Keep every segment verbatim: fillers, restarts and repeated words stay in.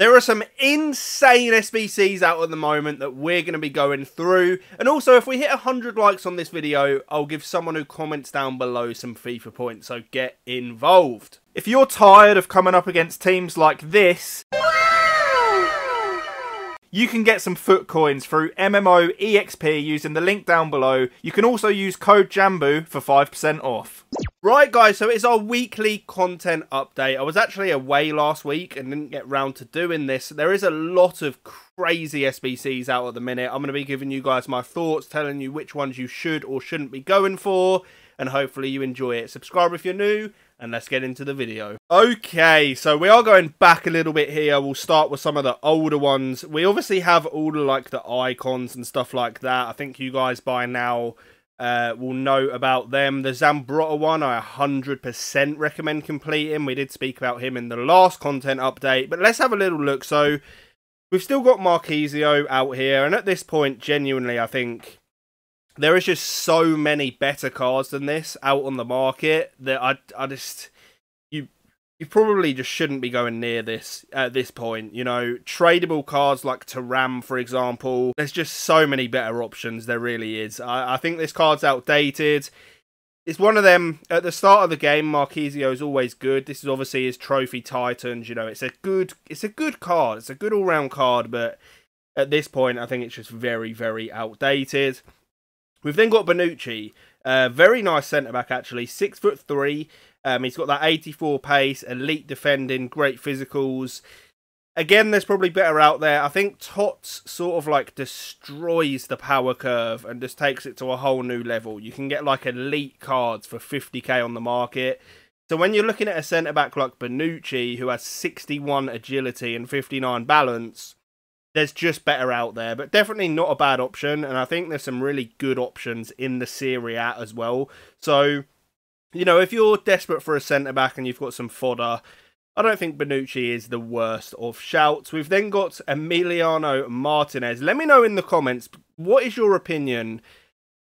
There are some insane S B Cs out at the moment that we're going to be going through. And also, if we hit one hundred likes on this video, I'll give someone who comments down below some FIFA points, so get involved. If you're tired of coming up against teams like this, you can get some foot coins through M M O E X P using the link down below. You can also use code Jamboo for five percent off. Right guys, so it's our weekly content update. I was actually away last week and didn't get round to doing this. There is a lot of crazy S B Cs out at the minute. I'm going to be giving you guys my thoughts, telling you which ones you should or shouldn't be going for, and hopefully you enjoy it. Subscribe if you're new, and let's get into the video. Okay, so we are going back a little bit here. We'll start with some of the older ones. We obviously have all of like the icons and stuff like that. I think you guys by now Uh, we'll know about them. The Zambrotta one, I one hundred percent recommend completing. We did speak about him in the last content update, but let's have a little look. So we've still got Marchesio out here, and at this point, genuinely, I think there is just so many better cards than this out on the market that I, I just you you probably just shouldn't be going near this at this point. You know, tradable cards like Taram, for example, there's just so many better options. There really is. I, I think this card's outdated. It's one of them, at the start of the game, Marchesio is always good. This is obviously his Trophy Titans, you know, it's a good, it's a good card. It's a good all-round card, but at this point, I think it's just very, very outdated. We've then got Bonucci. Uh, very nice centre-back, actually. Six foot three. Um, he's got that eighty-four pace, elite defending, great physicals. Again, there's probably better out there. I think Tots sort of like destroys the power curve and just takes it to a whole new level. You can get like elite cards for fifty K on the market. So when you're looking at a centre-back like Bonucci, who has sixty-one agility and fifty-nine balance, there's just better out there, but definitely not a bad option. And I think there's some really good options in the Serie A as well. So, you know, if you're desperate for a centre-back and you've got some fodder, I don't think Bonucci is the worst of shouts. We've then got Emiliano Martinez. Let me know in the comments, what is your opinion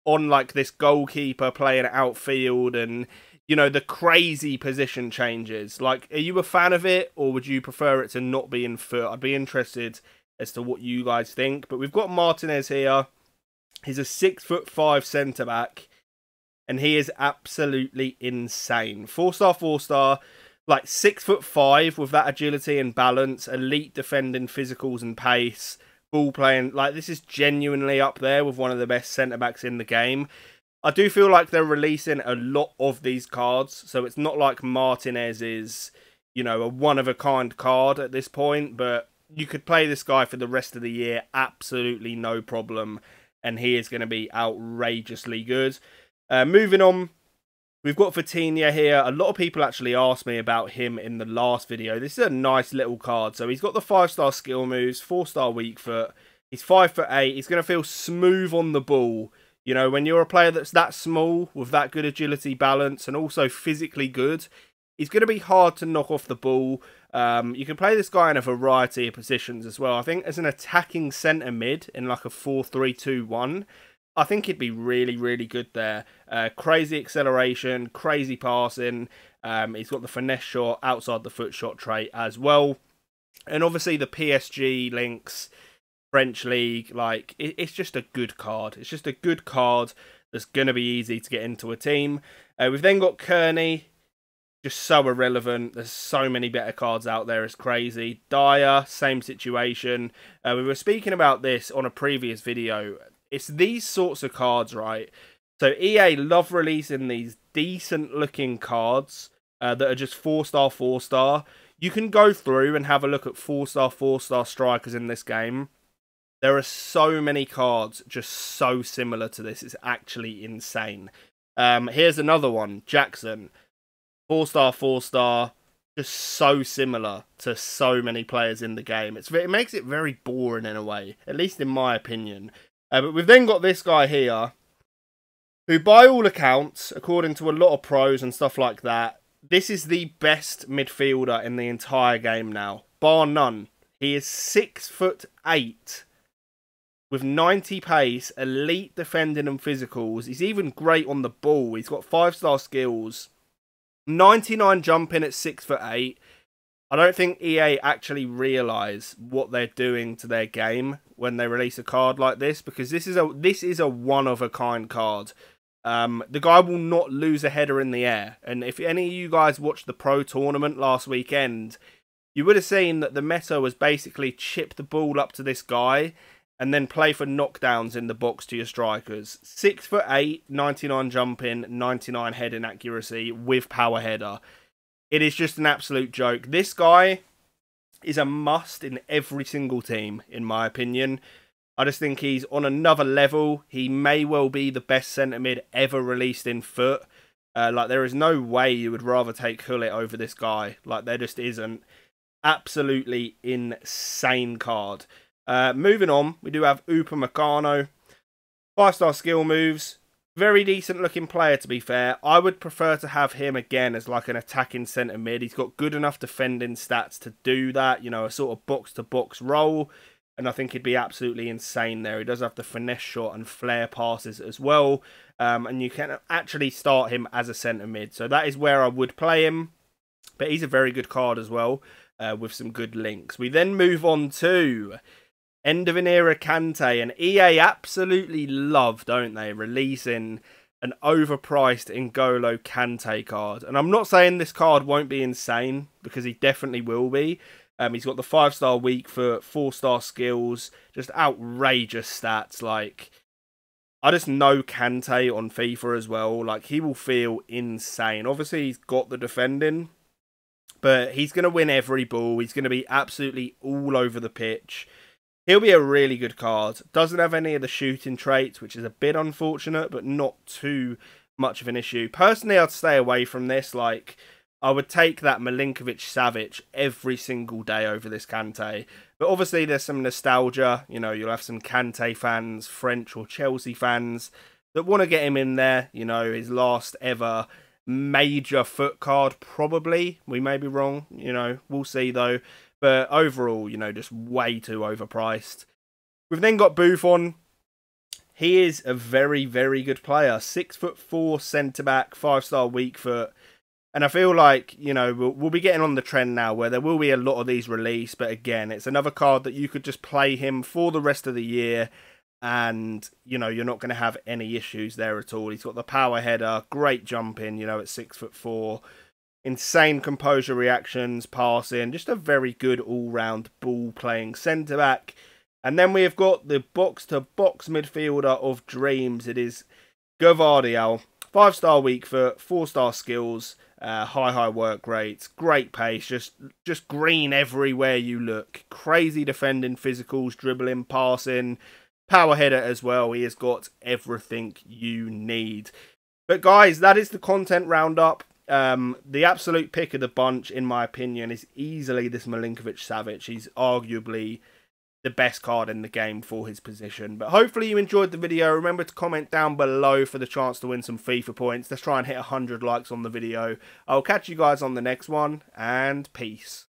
on, like, this goalkeeper playing outfield and, you know, the crazy position changes? Like, are you a fan of it, or would you prefer it to not be in foot? I'd be interested as to what you guys think. But we've got Martinez here. He's a six foot five centre-back, and he is absolutely insane. Four star, four star, like six foot five with that agility and balance, elite defending, physicals and pace, ball playing. Like, this is genuinely up there with one of the best centre backs in the game. I do feel like they're releasing a lot of these cards, so it's not like Martinez is, you know, a one of a kind card at this point, but you could play this guy for the rest of the year, absolutely no problem, and he is going to be outrageously good. Uh, moving on, we've got Vitinia here. A lot of people actually asked me about him in the last video. This is a nice little card. So he's got the five-star skill moves, four-star weak foot. He's five foot eight. He's going to feel smooth on the ball. You know, when you're a player that's that small with that good agility, balance, and also physically good, he's going to be hard to knock off the ball. Um, you can play this guy in a variety of positions as well. I think as an attacking centre mid in like a four three two one, I think he'd be really, really good there. Uh, crazy acceleration, crazy passing. Um, he's got the finesse shot, outside the foot shot trait as well. And obviously the P S G links, French league, like it, it's just a good card. It's just a good card that's going to be easy to get into a team. Uh, we've then got Kearney. Just so irrelevant. There's so many better cards out there. It's crazy. Dyer, same situation. Uh, we were speaking about this on a previous video. It's these sorts of cards, right? So E A love releasing these decent-looking cards uh, that are just four-star, four-star. You can go through and have a look at four-star, four-star strikers in this game. There are so many cards just so similar to this. It's actually insane. Um, here's another one, Jackson. Four-star, four-star, just so similar to so many players in the game. It's, it makes it very boring in a way, at least in my opinion. Uh, but we've then got this guy here, who by all accounts, according to a lot of pros and stuff like that, this is the best midfielder in the entire game now, bar none. He is six foot eight, with ninety pace, elite defending and physicals. He's even great on the ball. He's got five-star skills, ninety-nine jumping at six foot eight. I don't think E A actually realise what they're doing to their game when they release a card like this, because this is a this is a one-of-a-kind card. Um, the guy will not lose a header in the air. And if any of you guys watched the pro tournament last weekend, you would have seen that the meta was basically chip the ball up to this guy and then play for knockdowns in the box to your strikers. six foot eight, ninety-nine jumping, ninety-nine heading accuracy with power header. It is just an absolute joke. This guy is a must in every single team, in my opinion. I just think he's on another level. He may well be the best centre mid ever released in foot. Uh, like, there is no way you would rather take Hullet over this guy. Like, there just isn't. Absolutely insane card. Uh, moving on, we do have Upamecano. Five-star skill moves. Very decent looking player, to be fair. I would prefer to have him again as like an attacking centre mid. He's got good enough defending stats to do that, you know, a sort of box to box role. And I think he'd be absolutely insane there. He does have the finesse shot and flare passes as well. Um, and you can actually start him as a centre mid. So that is where I would play him. But he's a very good card as well, uh, with some good links. We then move on to end of an era Kante, and E A absolutely love, don't they, releasing an overpriced N'Golo Kante card. And I'm not saying this card won't be insane, because he definitely will be. Um, he's got the five-star weak for four-star skills, just outrageous stats. Like, I just know Kante on FIFA as well. Like, he will feel insane. Obviously, he's got the defending, but he's going to win every ball. He's going to be absolutely all over the pitch. He'll be a really good card. Doesn't have any of the shooting traits, which is a bit unfortunate, but not too much of an issue. Personally, I'd stay away from this. Like, I would take that Milinkovic-Savic every single day over this Kante. But obviously, there's some nostalgia. You know, you'll have some Kante fans, French or Chelsea fans, that want to get him in there. You know, his last ever major foot card, probably. We may be wrong. You know, we'll see, though. But overall, you know, just way too overpriced. We've then got Buffon. He is a very, very good player. Six foot four centre back, five star weak foot. And I feel like, you know, we'll, we'll be getting on the trend now where there will be a lot of these released. But again, it's another card that you could just play him for the rest of the year. And, you know, you're not going to have any issues there at all. He's got the power header, great jumping, you know, at six foot four. Insane composure reactions, passing, just a very good all-round ball-playing centre-back. And then we've got the box-to-box midfielder of dreams. It is Gvardiol. Five-star weak foot, four-star skills, uh, high, high work rates, great pace, just, just green everywhere you look. Crazy defending, physicals, dribbling, passing, power header as well. He has got everything you need. But guys, that is the content roundup. Um, the absolute pick of the bunch, in my opinion, is easily this Milinkovic-Savic. He's arguably the best card in the game for his position. But hopefully you enjoyed the video. Remember to comment down below for the chance to win some FIFA points. Let's try and hit one hundred likes on the video. I'll catch you guys on the next one, and peace.